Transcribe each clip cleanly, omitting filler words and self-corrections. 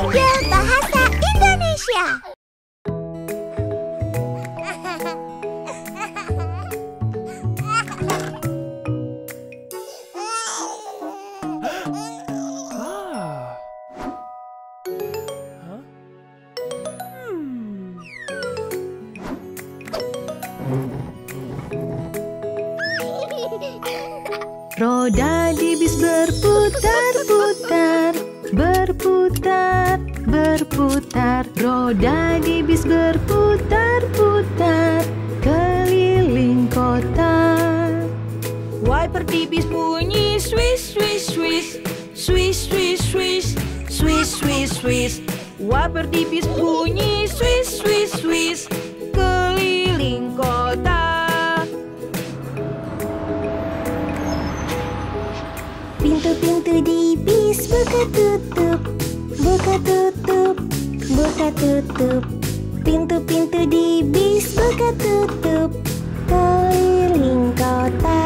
Judul Bahasa Indonesia. Roda di bis berputar-putar, berputar, berputar. Roda di bis berputar-putar keliling kota. Wiper di bis bunyi swish swish swish, swish swish swish, swish swish swish. Wiper di bis bunyi swish swish swish keliling kota. Pintu-pintu di bis buka tutup, buka tutup, buka tutup. Pintu-pintu di bis buka tutup keliling kota.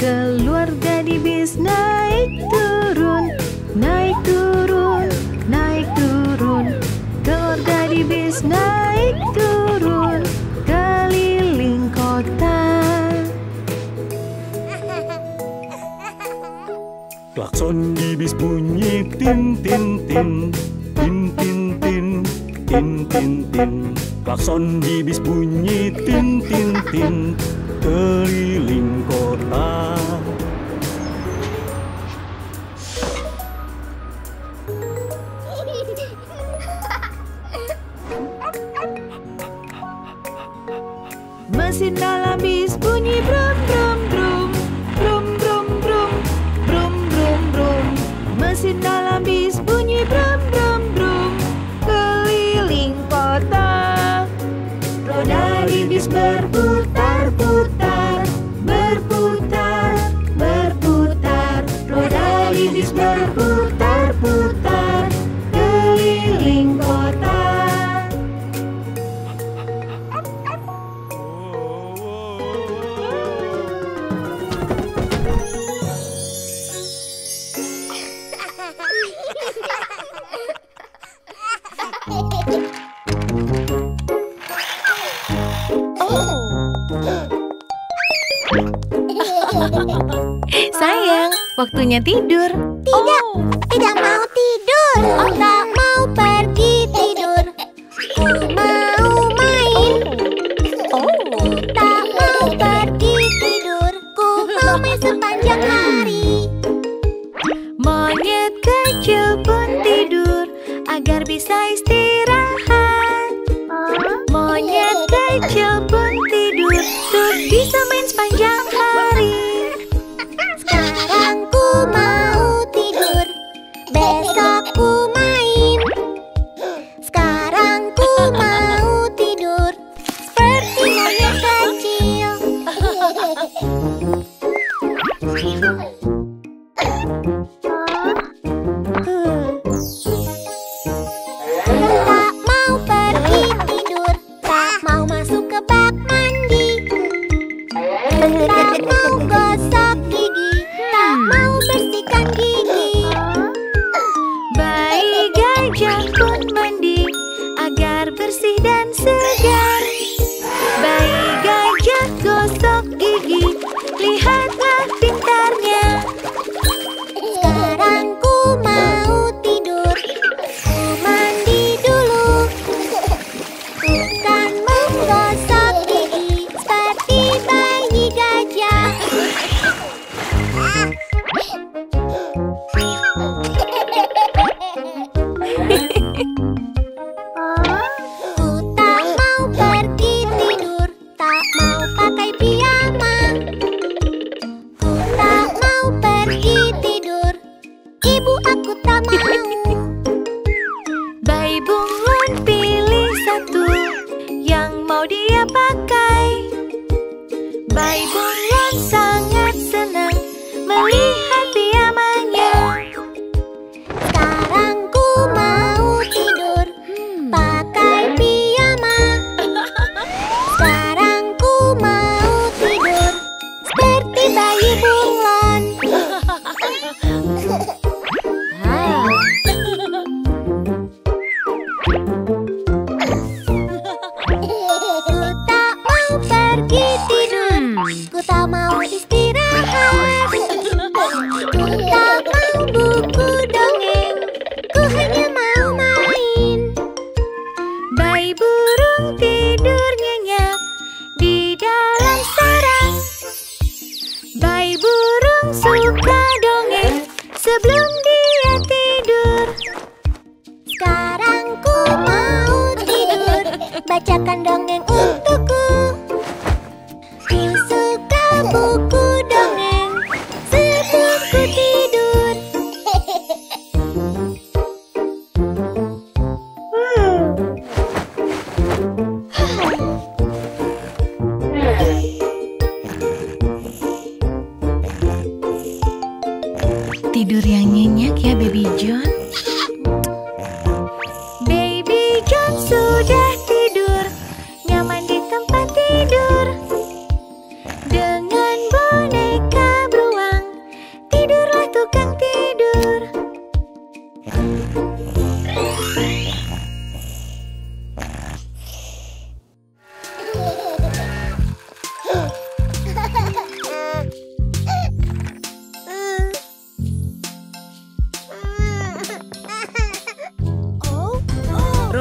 Keluarga di bis naik turun, naik turun, naik turun. Keluarga di bis naik turun keliling kota. Klakson di bis bunyi tin tin tin, tin tin tin, tin tin tin. Klakson di bis bunyi tin tin tin keliling kota. Mesin dalam bis bunyi brum brum brum, brum brum brum. Mesin dalam bis bunyi brum brum brum keliling kota. Roda di bis berputar-putar, berputar, berputar. Roda di bis berputar-putar keliling kota. Sayang, waktunya tidur. Tidak, tidak mau tidur. Oh, tak mau pergi tidur. Mau main. Oh, tak mau pergi tidur. Ku mau main sepanjang hari. Monyet kecil pun tidur agar bisa istirahat. Monyet kecil pun tidur untuk bisa main sepanjang hari. Sekarang ku mau tidur, besok ku main. Sekarang ku mau tidur seperti monyet kecil. Tak mau pergi tidur, tak mau masuk ke bak mandi. Tak mau gosok gigi, tak mau bersihkan gigi. Bayi gajah pun mandi agar bersih dan segar. Bayi gajah gosok gigi, lihatlah pintarnya. Sekarang ku mau tidur, ku mandi dulu. Ku kan menggosok gigi seperti bayi gajah. Ku tak mau pergi tidur, tak mau pakai piyama. Ku tak mau pergi tidur, ibu aku tak mau. Bayi bunglon pilih satu yang mau dia pakai. Bayi bunglon sangat senang melihat piyamanya. Sekarang ku mau tidur pakai piyama. Sekarang ku mau tidur seperti bayi bunglon.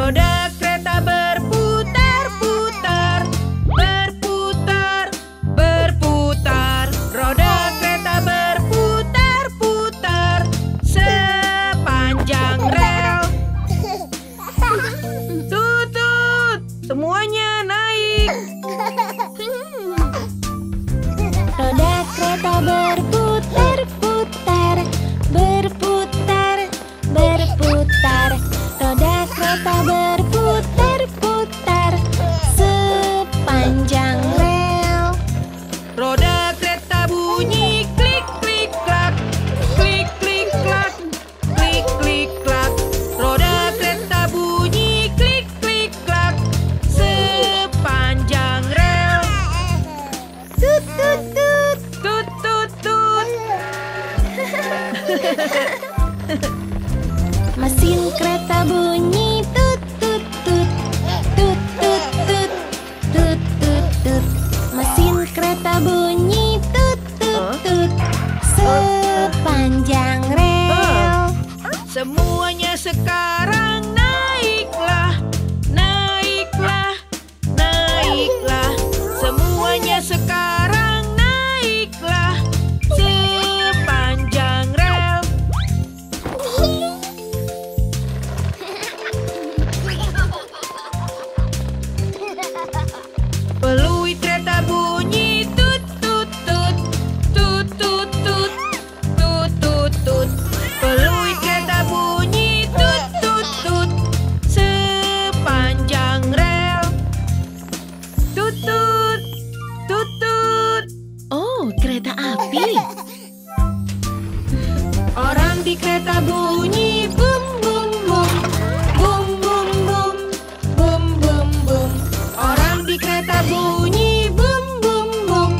roda kereta berputar-putar, berputar-putar. Roda kereta berputar-putar sepanjang rel. Tutut, semuanya naik. Roda kereta berputar-putar, berputar-berputar. Roda kereta berputar-putar sepanjang rel. Roda kereta bunyi klik-klik-klak, klik-klik-klak, klik-klik-klak. Roda kereta bunyi klik-klik-klak sepanjang rel. Tut-tut-tut, tut-tut-tut. Mesin kereta bunyi tut tut tut, tut tut tut, tut tut tut. Mesin kereta bunyi tut tut tut sepanjang rel. Semuanya sekarang naiklah, naiklah, naiklah. Semuanya sekarang naiklah sepanjang rel. Peluit kereta bunyi tut tut tut, tut tut tut, tut tut tut. Peluit kereta bunyi tut tut tut sepanjang rel. Tut tut, tut tut. Oh, kereta api. Orang di kereta bunyi bum bum bum, bum bum bum, bum bum bum. Orang di kereta bunyi bum bum bum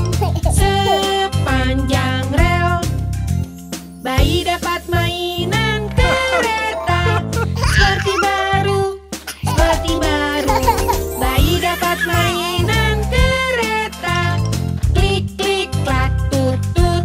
sepanjang rel. Bayi dapat mainan kereta seperti baru, seperti baru. Bayi dapat mainan kereta klik klik klak tut tut.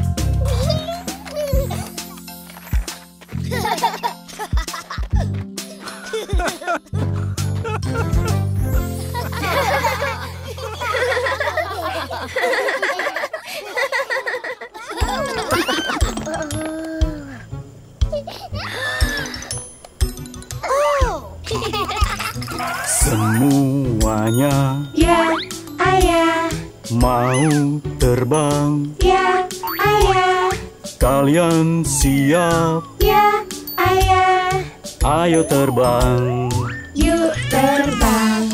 Semuanya ya, ayah. Mau terbang ya, ayah. Kalian siap ya, ayah. Ayo terbang, yuk terbang.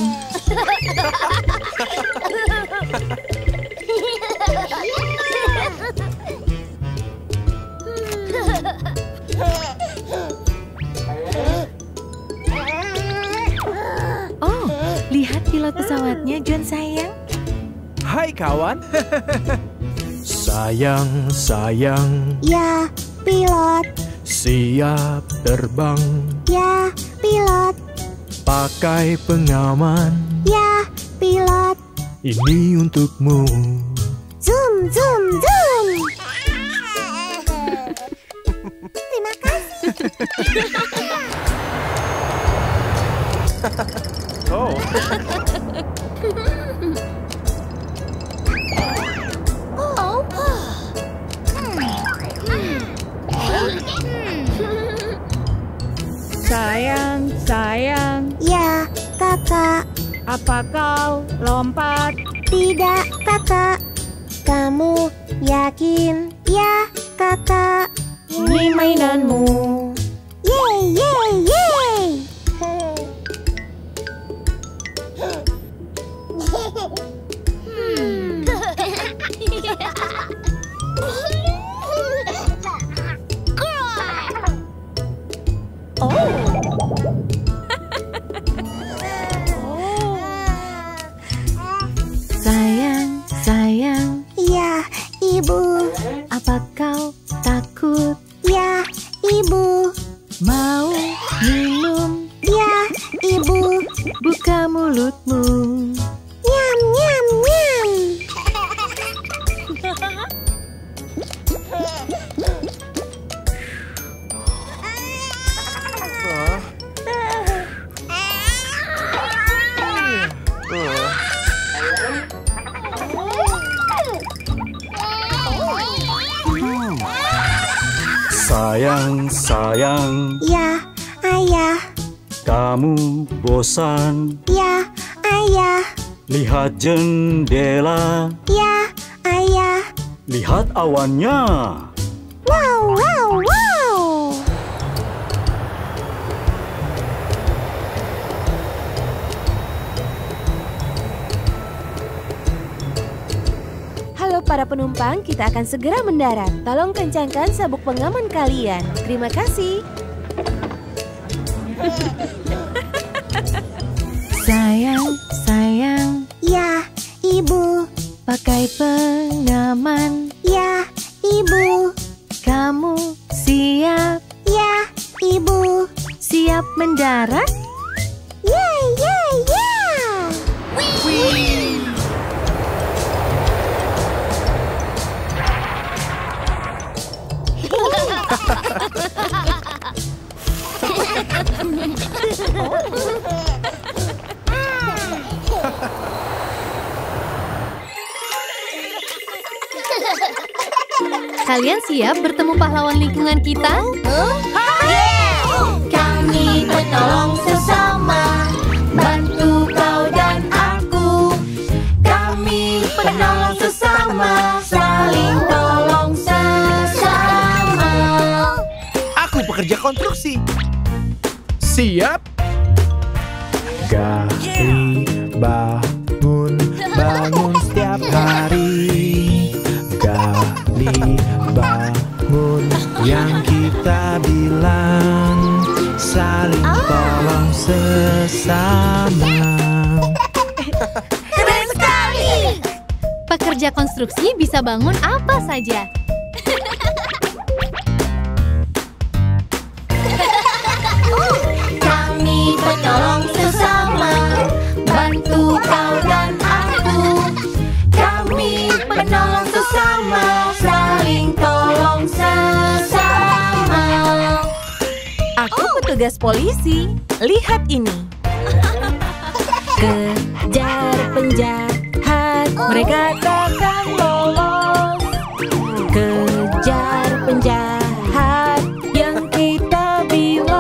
Oh, lihat pilot pesawatnya, John sayang. Hai kawan. Sayang, sayang. Ya, pilot. Siap terbang. Ya, pilot. Pakai pengaman. Ya, pilot. Ini untukmu. Zoom, zoom, zoom. Terima kasih. Oh. Oh. Sayang, sayang. Ya, kakak. Apa kau lompat? Tidak, kakak. Kamu yakin? Ya, kakak. Ini mainanmu. Yeay, yeay, yeay. Sayang, sayang. Ya, ayah. Kamu bosan. Ya, ayah. Lihat jendela. Ya, ayah. Lihat awannya. Wow, wow, wow. Halo para penumpang, kita akan segera mendarat. Tolong kencangkan sabuk pengaman kalian. Terima kasih. Sayang, sayang. Ya, ibu. Pakai pengaman. Ya, ibu. Kamu siap? Ya, ibu. Siap mendarat? Ya, ya, ya. Wih. Kalian siap bertemu pahlawan lingkungan kita? Kami bertolong sesama, bantu kau dan aku. Kami penolong sesama, saling tolong sesama. Aku pekerja konstruksi. Siap? Gali, bangun, bangun setiap hari. Gali, bangun, yang kita bilang saling tolong sesama. Keren sekali! Pekerja konstruksi bisa bangun apa saja. Tolong sesama, bantu kau dan aku. Kami penolong sesama, saling tolong sesama. Aku petugas polisi, lihat ini. Kejar penjahat, mereka takkan lolos. Kejar penjahat yang kita bilang.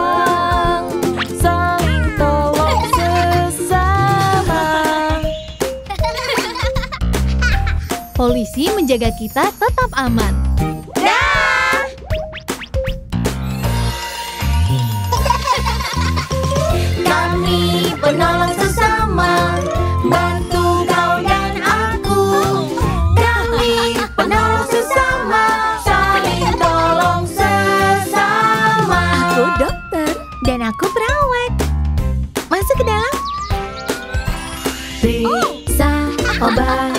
Polisi menjaga kita tetap aman. Dah! Kami penolong sesama, bantu kau dan aku. Kami penolong sesama, saling tolong sesama. Aku dokter dan aku perawat. Masuk ke dalam. Periksa obat.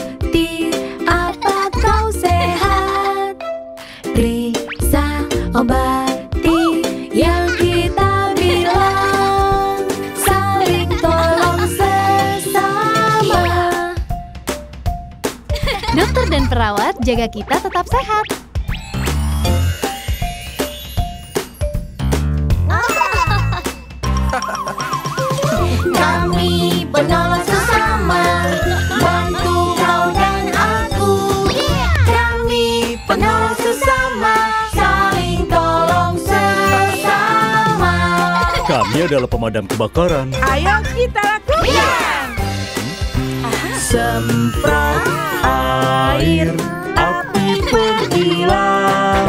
Obati yang kita bilang, saling tolong sesama. Dokter dan perawat jaga kita tetap sehat. Kami penolong sesama, bantu kau dan aku. Kami penolong sesama. Kami adalah pemadam kebakaran. Ayo kita lakukan. Semprot air, api pergilah.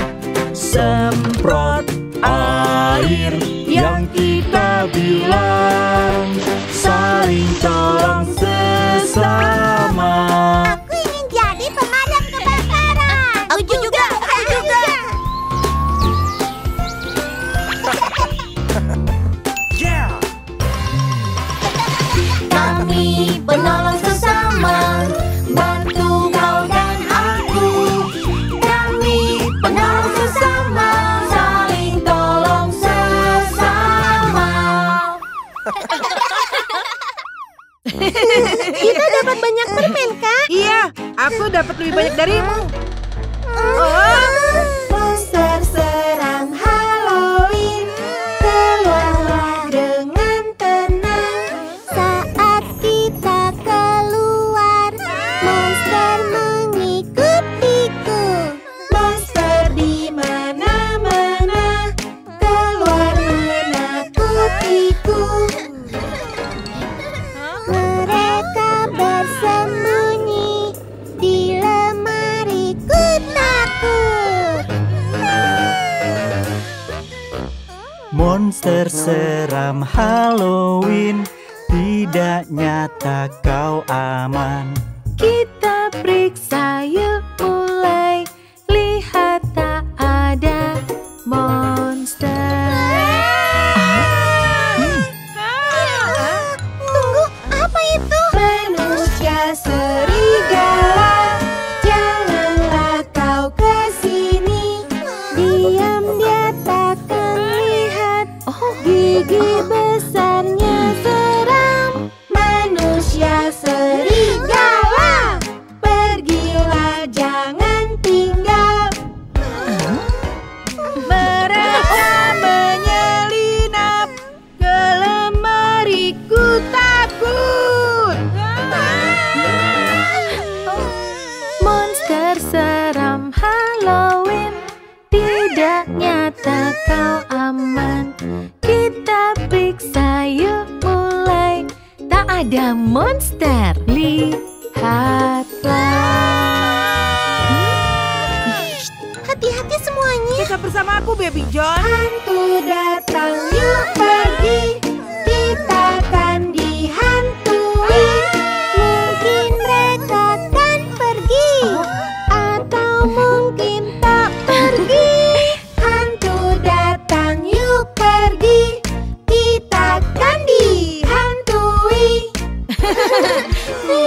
Semprot air yang kita bilang, saling tolong sesama. Aku ingin jadi pemadam kebakaran. Aku juga. Aku juga. Kami penolong sesama, bantu kau dan aku. Kami penolong sesama, saling tolong sesama. Kita dapat banyak permen, Kak. Iya, aku dapat lebih banyak darimu. Monster serang Halloween, keluarlah. Mengikuti ku, monster di mana-mana. berseram Halloween, tidak nyata kau aman. Kita periksa yuk mulai, lihat tak ada monster. Tunggu, apa itu? Manusia serigala, janganlah kau kesini. Diam, dia takkan lihat gigi besarnya seram. Manusia serigala, pergilah jangan tinggal. Mereka menyelinap ke lemariku, takut. Monster seram Halloween, tidak nyata kau aman. Kita periksa yuk mulai, tak ada monster, lihatlah. Hati-hati semuanya. Kita bersama aku, Baby John. Hantu datang, yuk pergi. Kita akan dihantui. Mungkin mereka akan pergi, atau mungkin tak pergi. Hantu datang, yuk pergi. Kita akan dihantui. Di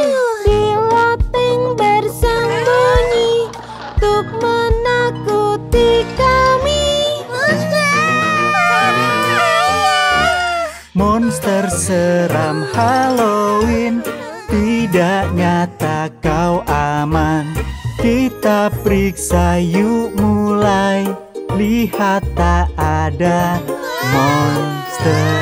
loteng bersembunyi untuk menakuti kami. Monster seram Halloween, tidak nyata kau aman. Kita periksa yuk mulai, lihat tak ada monster.